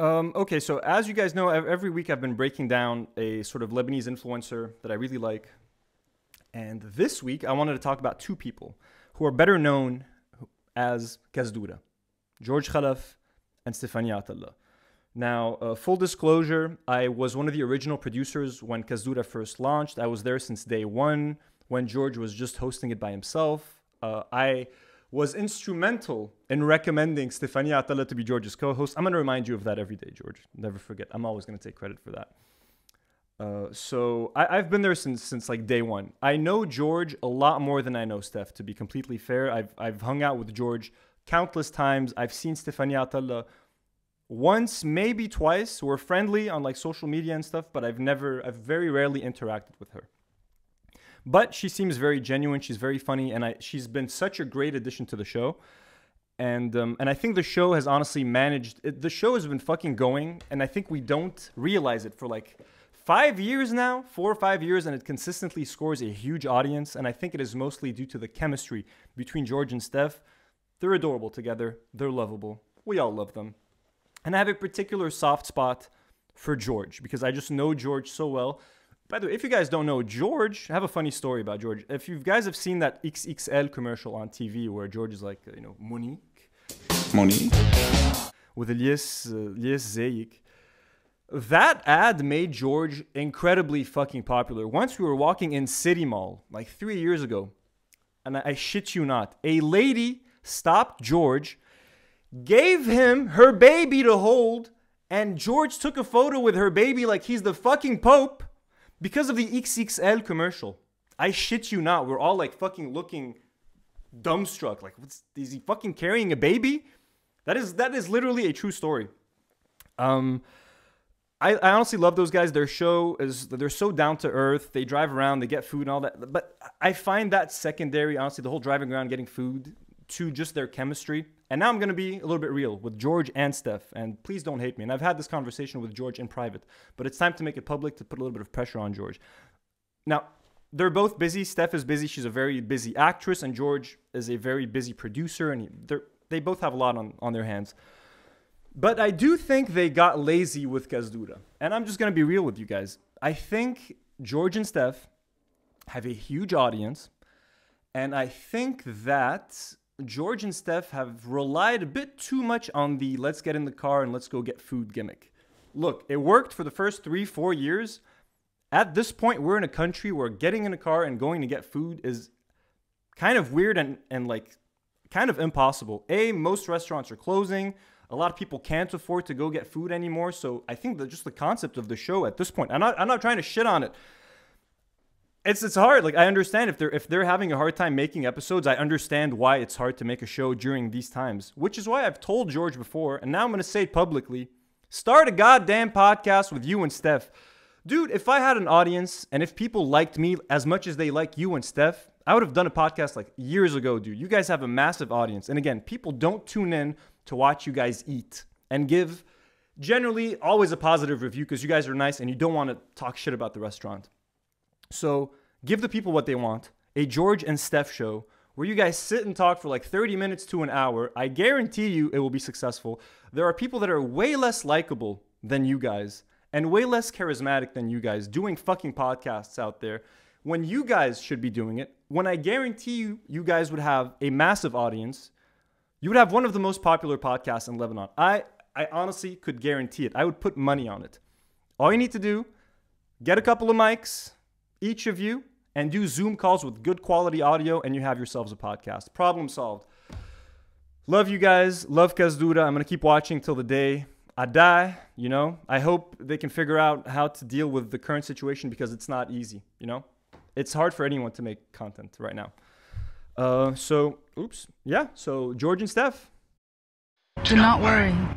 Okay, so as you guys know, every week I've been breaking down a sort of Lebanese influencer that I really like. And this week I wanted to talk about two people who are better known as Kazdoura, George Khalaf and Stephanie Atala. Now, full disclosure, I was one of the original producers when Kazdoura first launched. I was there since day one when George was just hosting it by himself. I was instrumental in recommending Stephanie Atala to be George's co-host. I'm going to remind you of that every day, George. Never forget. I'm always going to take credit for that. So I've been there since like day one. I know George a lot more than I know Steph, to be completely fair. I've hung out with George countless times. I've seen Stephanie Atala once, maybe twice. We're friendly on like social media and stuff, but I've very rarely interacted with her. But she seems very genuine. She's very funny, and she's been such a great addition to the show. And I think the show has honestly managed. The show has been fucking going, and I think we don't realize it for like 5 years now, 4 or 5 years, and it consistently scores a huge audience. And I think it is mostly due to the chemistry between George and Steph. They're adorable together. They're lovable. We all love them. And I have a particular soft spot for George because I just know George so well. By the way, if you guys don't know George, I have a funny story about George. If you guys have seen that XXL commercial on TV where George is like, you know, Monique, with Elias Zeyk, that ad made George incredibly fucking popular. Once we were walking in City Mall, like 3 years ago, and I shit you not, a lady stopped George, gave him her baby to hold, and George took a photo with her baby like he's the fucking Pope. Because of the XXL commercial. I shit you not. We're all like fucking looking dumbstruck. Like, is he fucking carrying a baby? That is literally a true story. I honestly love those guys. Their show is, they're so down to earth. They drive around, they get food and all that. But I find that secondary, honestly, the whole driving around, getting food, to just their chemistry. And now I'm going to be a little bit real with George and Steph, and please don't hate me. And I've had this conversation with George in private, but it's time to make it public to put a little bit of pressure on George. Now, they're both busy. Steph is busy. She's a very busy actress, and George is a very busy producer, and they both have a lot on their hands. But I do think they got lazy with Kazdoura, and I'm just going to be real with you guys. I think George and Steph have a huge audience, and I think that George and Steph have relied a bit too much on the let's get in the car and let's go get food gimmick. Look, it worked for the first 3-4 years. At this point, we're in a country where getting in a car and going to get food is kind of weird and like kind of impossible. Most restaurants are closing. A lot of people can't afford to go get food anymore. So I think that just the concept of the show at this point, I'm not trying to shit on it. It's hard. Like, I understand if they're having a hard time making episodes. I understand why it's hard to make a show during these times, which is why I've told George before, and now I'm going to say it publicly. Start a goddamn podcast with you and Steph. Dude, if I had an audience and if people liked me as much as they like you and Steph, I would have done a podcast like years ago, dude. You guys have a massive audience. And again, people don't tune in to watch you guys eat and give generally always a positive review because you guys are nice and you don't want to talk shit about the restaurant. So give the people what they want, a George and Steph show where you guys sit and talk for like 30 minutes to an hour. I guarantee you it will be successful. There are people that are way less likable than you guys and way less charismatic than you guys doing fucking podcasts out there when you guys should be doing it. When I guarantee you, you guys would have a massive audience. You would have one of the most popular podcasts in Lebanon. I honestly could guarantee it. I would put money on it. All you need to do, get a couple of mics, each of you, and do Zoom calls with good quality audio, and you have yourselves a podcast. Problem solved. Love you guys. Love Kazdoura. I'm going to keep watching till the day I die, you know. I hope they can figure out how to deal with the current situation because it's not easy, you know. It's hard for anyone to make content right now. So George and Steph. Do not worry.